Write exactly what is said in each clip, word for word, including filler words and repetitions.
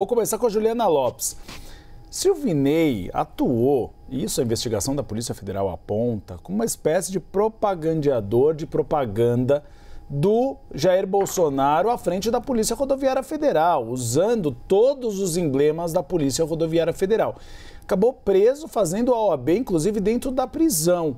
Vou começar com a Juliana Lopes. Silvinei atuou, e isso a investigação da Polícia Federal aponta, como uma espécie de propagandeador de propaganda do Jair Bolsonaro à frente da Polícia Rodoviária Federal, usando todos os emblemas da Polícia Rodoviária Federal. Acabou preso fazendo a O A B, inclusive dentro da prisão.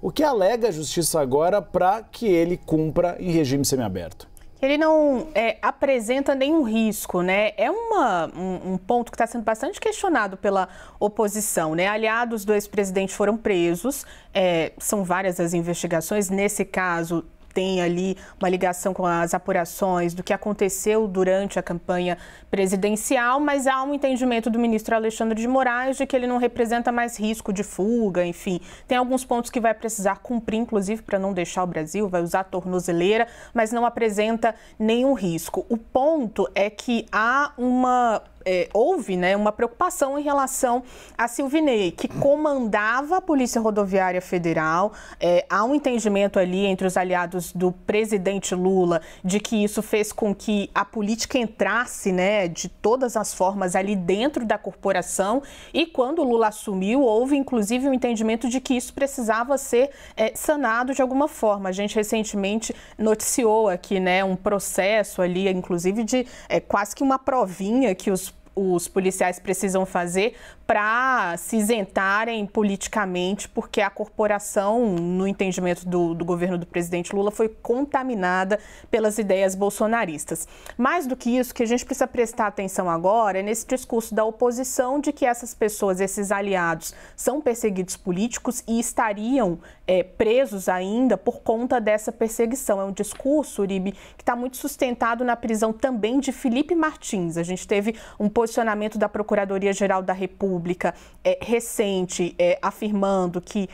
O que alega a justiça agora para que ele cumpra em regime semiaberto? Ele não é, apresenta nenhum risco, né? É uma, um, um ponto que está sendo bastante questionado pela oposição, né? Aliados do ex-presidente foram presos, é, são várias as investigações, nesse caso tem ali uma ligação com as apurações do que aconteceu durante a campanha presidencial, mas há um entendimento do ministro Alexandre de Moraes de que ele não representa mais risco de fuga, enfim. Tem alguns pontos que vai precisar cumprir, inclusive, para não deixar o Brasil, vai usar a tornozeleira, mas não apresenta nenhum risco. O ponto é que há uma... É, houve né, uma preocupação em relação a Silvinei, que comandava a Polícia Rodoviária Federal. É, há um entendimento ali entre os aliados do presidente Lula de que isso fez com que a política entrasse né, de todas as formas ali dentro da corporação. E quando o Lula assumiu, houve inclusive um entendimento de que isso precisava ser é, sanado de alguma forma. A gente recentemente noticiou aqui né, um processo ali, inclusive de é, quase que uma provinha que os os policiais precisam fazer para se isentarem politicamente, porque a corporação, no entendimento do, do governo do presidente Lula, foi contaminada pelas ideias bolsonaristas. Mais do que isso, o que a gente precisa prestar atenção agora é nesse discurso da oposição de que essas pessoas, esses aliados, são perseguidos políticos e estariam é, presos ainda por conta dessa perseguição. É um discurso, Uribe, que está muito sustentado na prisão também de Felipe Martins. A gente teve um posicionamento da Procuradoria-Geral da República é, recente, é, afirmando que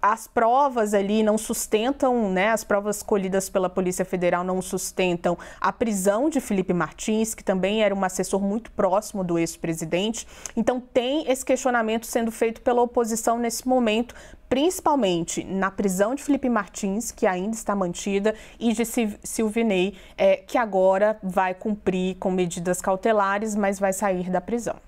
as provas ali não sustentam, né, as provas colhidas pela Polícia Federal não sustentam a prisão de Felipe Martins, que também era um assessor muito próximo do ex-presidente. Então tem esse questionamento sendo feito pela oposição nesse momento, principalmente na prisão de Felipe Martins, que ainda está mantida, e de Silvinei, é, que agora vai cumprir com medidas cautelares, mas vai sair da prisão.